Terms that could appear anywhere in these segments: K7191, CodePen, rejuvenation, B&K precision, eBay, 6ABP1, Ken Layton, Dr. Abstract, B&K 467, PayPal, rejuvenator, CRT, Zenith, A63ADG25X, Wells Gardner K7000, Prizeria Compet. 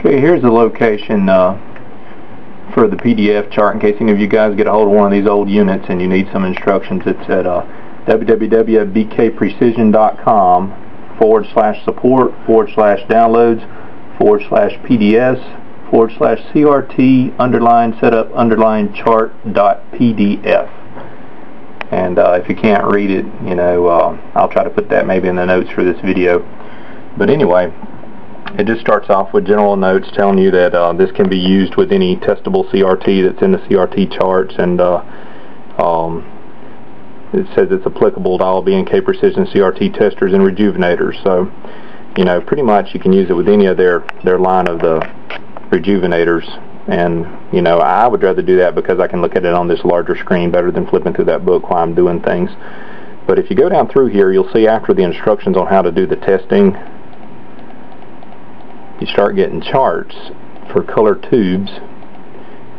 Okay, here's the location for the PDF chart in case any of you guys get a hold of one of these old units and you need some instructions. It's at www.bkprecision.com/support/downloads/PDS/CRT_setup_chart.pdf. And if you can't read it, you know, I'll try to put that maybe in the notes for this video. But anyway, it just starts off with general notes telling you that this can be used with any testable CRT that's in the CRT charts, and it says it's applicable to all B&K precision CRT testers and rejuvenators. So, you know, pretty much you can use it with any of their line of the rejuvenators. And, you know, I would rather do that because I can look at it on this larger screen better than flipping through that book while I'm doing things. But if you go down through here, you'll see after the instructions on how to do the testing, you start getting charts for color tubes.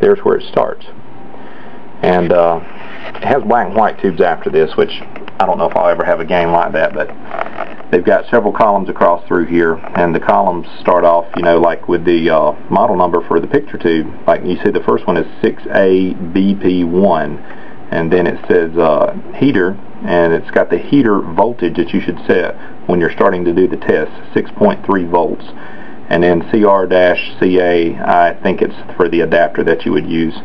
There's where it starts. And it has black and white tubes after this, which I don't know if I'll ever have a game like that, but they've got several columns across through here, and the columns start off, you know, like with the model number for the picture tube. Like you see the first one is 6ABP1, and then it says heater, and it's got the heater voltage that you should set when you're starting to do the test, 6.3 volts. And then CR-CA, I think it's for the adapter that you would use.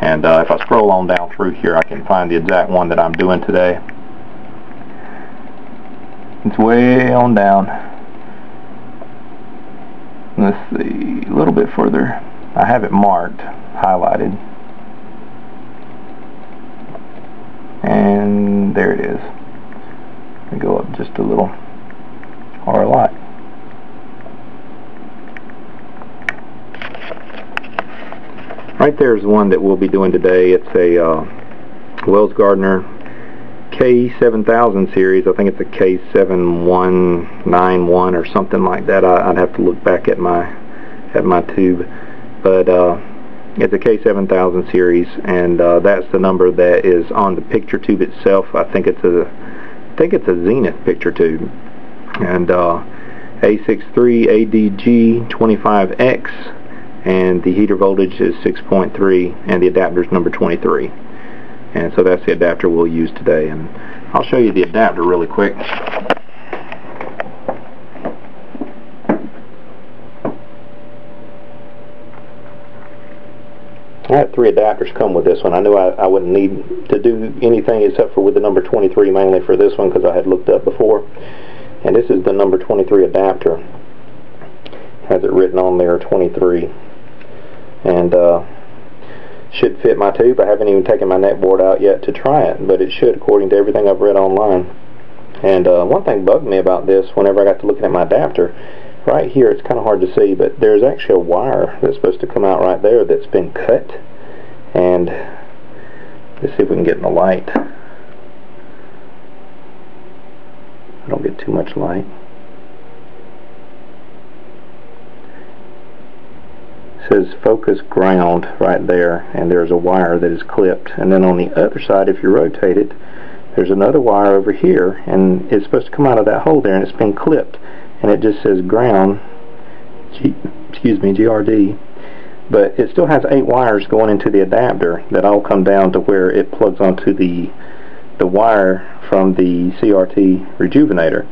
And if I scroll on down through here, I can find the exact one that I'm doing today. It's way on down. Let's see, a little bit further. I have it marked, highlighted. And there it is. Let me go up just a little, or a lot. Right there is one that we'll be doing today. It's a Wells Gardner K7000 series. I think it's a K7191 or something like that. I'd have to look back at my tube, but it's a K7000 series, and that's the number that is on the picture tube itself. I think it's a Zenith picture tube, and A63ADG25X. And the heater voltage is 6.3, and the adapter is number 23. And so that's the adapter we'll use today. And I'll show you the adapter really quick. I have three adapters come with this one. I knew I wouldn't need to do anything except for with the number 23 mainly for this one because I had looked up before. And this is the number 23 adapter. Has it written on there, 23. And should fit my tube. I haven't even taken my neck board out yet to try it, but it should according to everything I've read online. And one thing bugged me about this whenever I got to looking at my adapter, right here it's kind of hard to see, but there's actually a wire that's supposed to come out right there that's been cut. And let's see if we can get in the light. I don't get too much light. Says focus ground right there, and there's a wire that is clipped, and then on the other side, if you rotate it, there's another wire over here, and it's supposed to come out of that hole there, and it's been clipped, and it just says ground, GRD, but it still has 8 wires going into the adapter that all come down to where it plugs onto the wire from the CRT rejuvenator,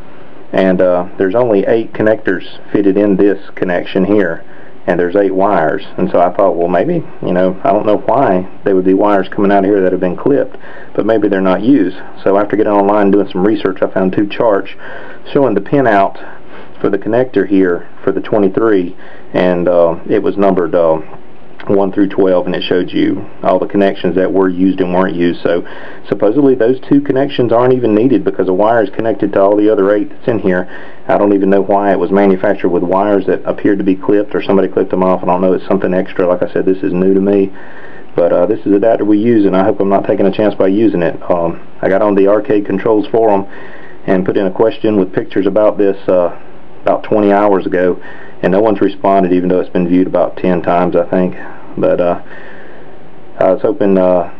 and there's only 8 connectors fitted in this connection here. And there's 8 wires, and so I thought, well, maybe, you know, I don't know why there would be wires coming out of here that have been clipped, but maybe they're not used. So after getting online and doing some research, I found 2 charts showing the pinout for the connector here for the 23, and it was numbered 1 through 12, and it showed you all the connections that were used and weren't used. So supposedly those 2 connections aren't even needed because the wire is connected to all the other 8 that's in here. I don't even know why it was manufactured with wires that appeared to be clipped, or somebody clipped them off. I don't know, it's something extra. Like I said, this is new to me, but this is the adapter we use, and I hope I'm not taking a chance by using it. I got on the Arcade Controls forum and put in a question with pictures about this about 20 hours ago, and no one's responded, even though it's been viewed about 10 times, I think. But I was hoping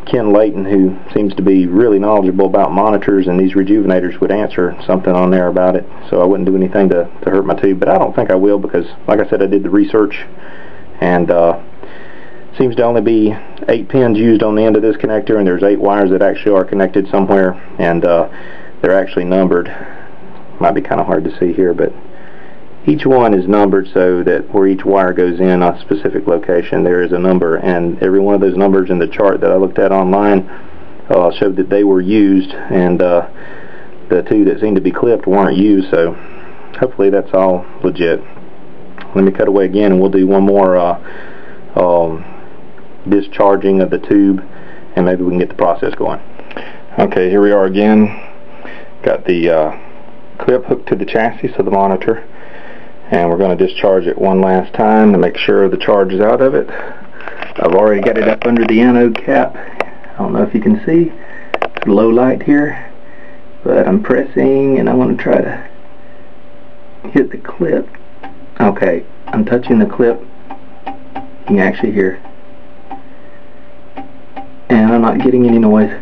Ken Layton, who seems to be really knowledgeable about monitors and these rejuvenators, would answer something on there about it, so I wouldn't do anything to hurt my tube. But I don't think I will, because like I said, I did the research, and seems to only be 8 pins used on the end of this connector, and there's 8 wires that actually are connected somewhere, and they're actually numbered. Might be kind of hard to see here, but each one is numbered so that where each wire goes in a specific location, there is a number, and every one of those numbers in the chart that I looked at online showed that they were used, and the 2 that seemed to be clipped weren't used, so hopefully that's all legit. Let me cut away again, and we'll do one more discharging of the tube, and maybe we can get the process going. Okay, here we are again. Got the clip hooked to the chassis of the monitor, and we're going to discharge it one last time to make sure the charge is out of it. I've already got it up under the anode cap. I don't know if you can see. It's low light here, but I'm pressing and I want to try to hit the clip. Okay, I'm touching the clip. You can actually hear. And I'm not getting any noise.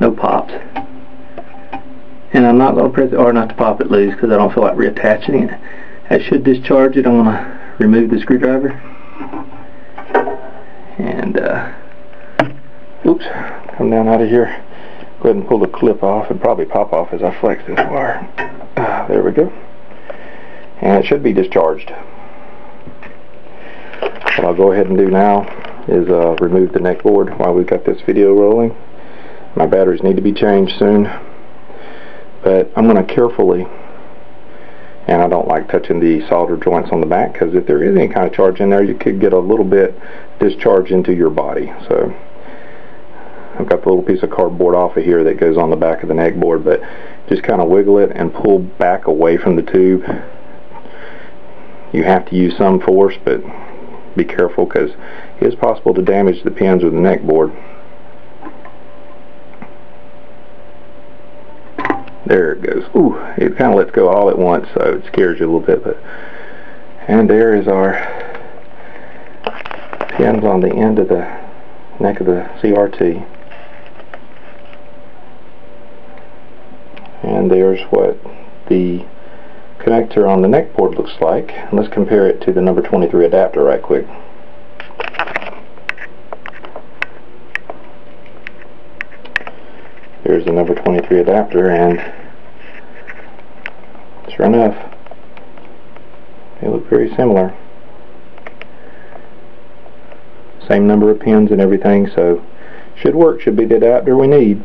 No pops. And I'm not going to press R not to pop it loose because I don't feel like reattaching it. I should discharge it. I'm going to remove the screwdriver and oops, come down out of here. Go ahead and pull the clip off. It'll probably pop off as I flex this wire. There we go. And it should be discharged. What I'll go ahead and do now is remove the neck board while we've got this video rolling. My batteries need to be changed soon, but I'm going to carefully. And I don't like touching the solder joints on the back, because if there is any kind of charge in there, you could get a little bit discharged into your body. So I've got the little piece of cardboard off of here that goes on the back of the neck board, but just kind of wiggle it and pull back away from the tube. You have to use some force, but be careful, because it is possible to damage the pins with the neck board. There it goes. Ooh, it kind of lets go all at once, so it scares you a little bit. But and there is our pins on the end of the neck of the CRT. And there's what the connector on the neck board looks like. And let's compare it to the number 23 adapter right quick. Here's the number 23 adapter, and sure enough, they look very similar. Same number of pins and everything, so should work, should be the adapter we need.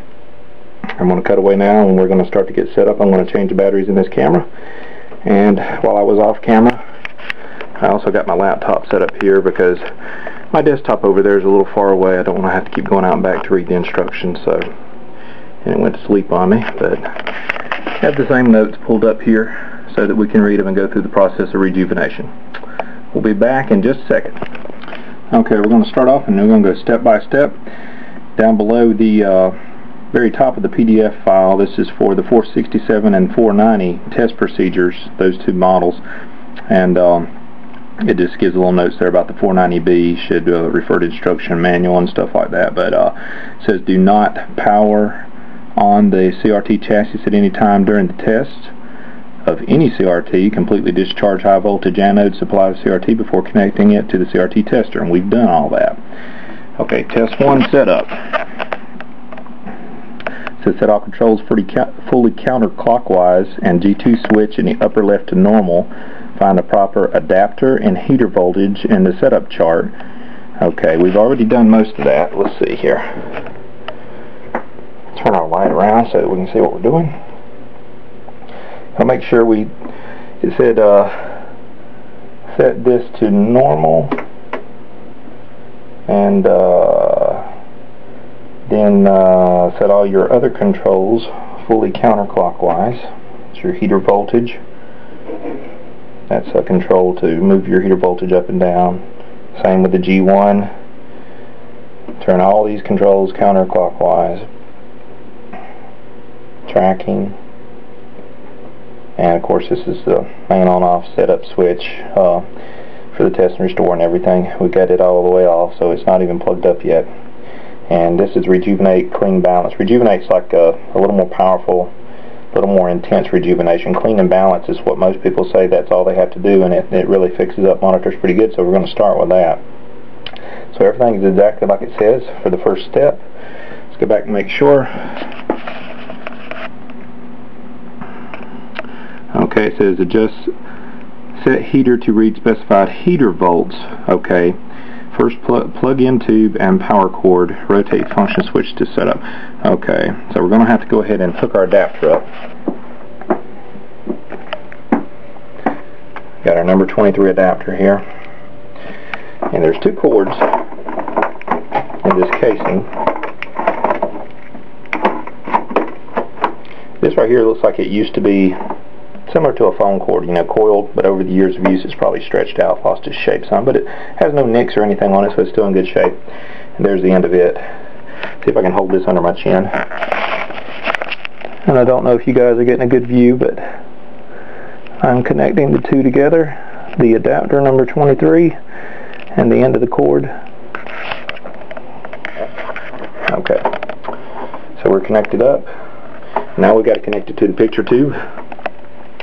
I'm going to cut away now, and we're going to start to get set up. I'm going to change the batteries in this camera, and while I was off camera, I also got my laptop set up here because my desktop over there is a little far away. I don't want to have to keep going out and back to read the instructions, so. And it went to sleep on me, but I have the same notes pulled up here so that we can read them and go through the process of rejuvenation. We'll be back in just a second. Okay, we're going to start off, and we're going to go step by step. Down below the very top of the PDF file, this is for the 467 and 490 test procedures, those two models, and it just gives a little notes there about the 490B, should refer to instruction manual and stuff like that, but it says do not power on the CRT chassis at any time during the test of any CRT. Completely discharge high voltage anode supply of CRT before connecting it to the CRT tester, and we've done all that. Okay, test one setup. So set all controls fully counterclockwise and G2 switch in the upper left to normal. Find the proper adapter and heater voltage in the setup chart. Okay, we've already done most of that. Let's see here. Turn our light around so that we can see what we're doing. I'll make sure we, it said set this to normal, and then set all your other controls fully counterclockwise. It's your heater voltage. That's a control to move your heater voltage up and down. Same with the G1. Turn all these controls counterclockwise. Tracking, and of course this is the main on-off setup switch for the test and restore and everything. We got it all the way off, so it's not even plugged up yet. and this is Rejuvenate Clean Balance. Rejuvenate's like a little more powerful, a little more intense rejuvenation. Clean and balance is what most people say that's all they have to do, and it really fixes up monitors pretty good, so we're going to start with that. So everything is exactly like it says for the first step. Let's go back and make sure. Okay, it says adjust set heater to read specified heater volts. Okay, first plug-in tube and power cord, rotate function switch to setup. Okay, so we're going to have to go ahead and hook our adapter up. Got our number 23 adapter here, and there's two cords in this casing. This right here looks like it used to be similar to a phone cord, you know, coiled, but over the years of use it's probably stretched out, lost its shape some, but it has no nicks or anything on it, so it's still in good shape. And there's the end of it. See if I can hold this under my chin. And I don't know if you guys are getting a good view, but I'm connecting the two together, the adapter number 23 and the end of the cord. Okay, so we're connected up. Now we've got to connect it to the picture tube,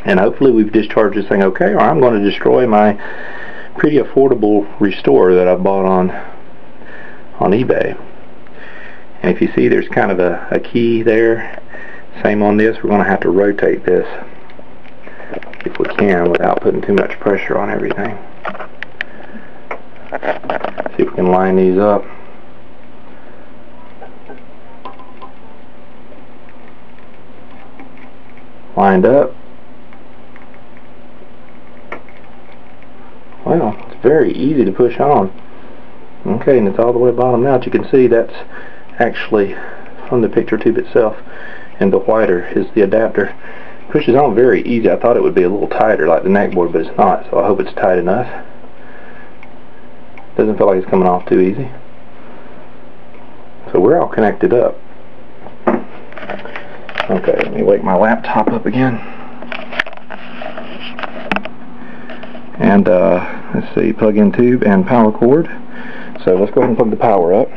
and hopefully we've discharged this thing okay, or I'm going to destroy my pretty affordable restorer that I bought on eBay. And if you see, there's kind of a key there. Same on this. We're going to have to rotate this if we can without putting too much pressure on everything. See if we can line these up. Lined up. Well, it's very easy to push on. Okay, and it's all the way bottomed out. You can see that's actually from the picture tube itself, and the whiter is the adapter. Pushes on very easy. I thought it would be a little tighter like the neck board, but it's not, so I hope it's tight enough. Doesn't feel like it's coming off too easy. So we're all connected up. Okay, let me wake my laptop up again. And let's see, plug-in tube and power cord. So let's go ahead and plug the power up.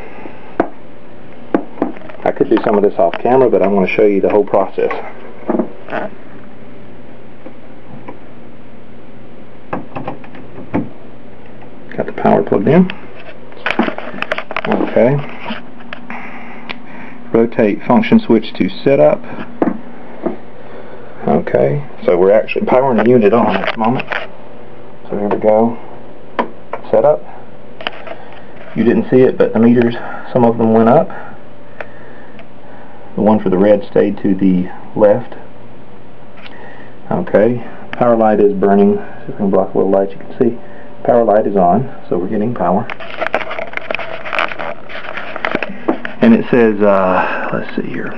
I could do some of this off camera, but I'm going to show you the whole process. Got the power plugged in. Okay. Rotate function switch to setup. Okay. So we're actually powering the unit on at the moment. So here we go. Set up. You didn't see it, but the meters, some of them went up. The one for the red stayed to the left. Okay. Power light is burning. If we can block a little light, you can see. Power light is on, so we're getting power. And it says, let's see here.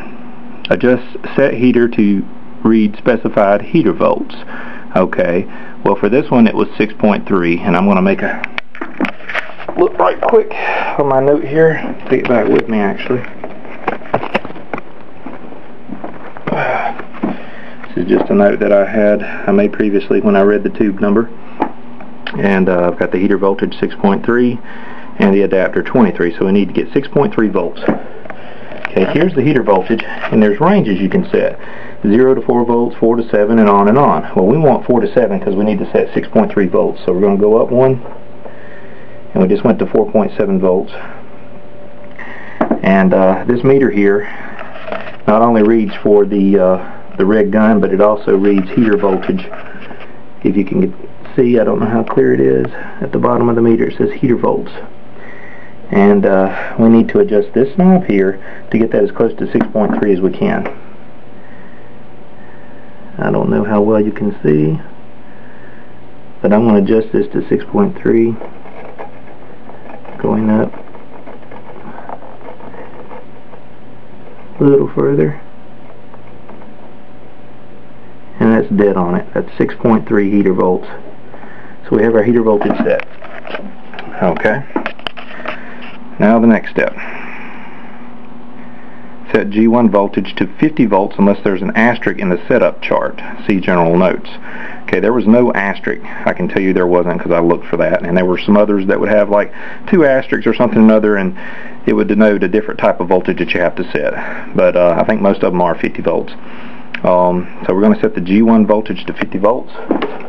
Adjust set heater to read specified heater volts. Okay. Well, for this one it was 6.3, and I'm going to make a look right quick on my note here. Take it back with me, actually. This is just a note that I made previously when I read the tube number. And I've got the heater voltage 6.3 and the adapter 23, so we need to get 6.3 volts. Okay, here's the heater voltage, and there's ranges you can set. 0 to 4 volts, 4 to 7, and on and on. Well, we want 4 to 7 because we need to set 6.3 volts. So we're going to go up one, and we just went to 4.7 volts. And this meter here not only reads for the red gun, but it also reads heater voltage. If you can see, I don't know how clear it is, at the bottom of the meter it says heater volts. And we need to adjust this knob here to get that as close to 6.3 as we can. I don't know how well you can see, but I'm going to adjust this to 6.3, going up a little further, and that's dead on it. That's 6.3 heater volts. So we have our heater voltage set. Okay, now the next step. Set G1 voltage to 50 volts unless there's an asterisk in the setup chart. See general notes. Okay, there was no asterisk. I can tell you there wasn't because I looked for that. And there were some others that would have like two asterisks or something or another, and it would denote a different type of voltage that you have to set. But I think most of them are 50 volts. So we're going to set the G1 voltage to 50 volts.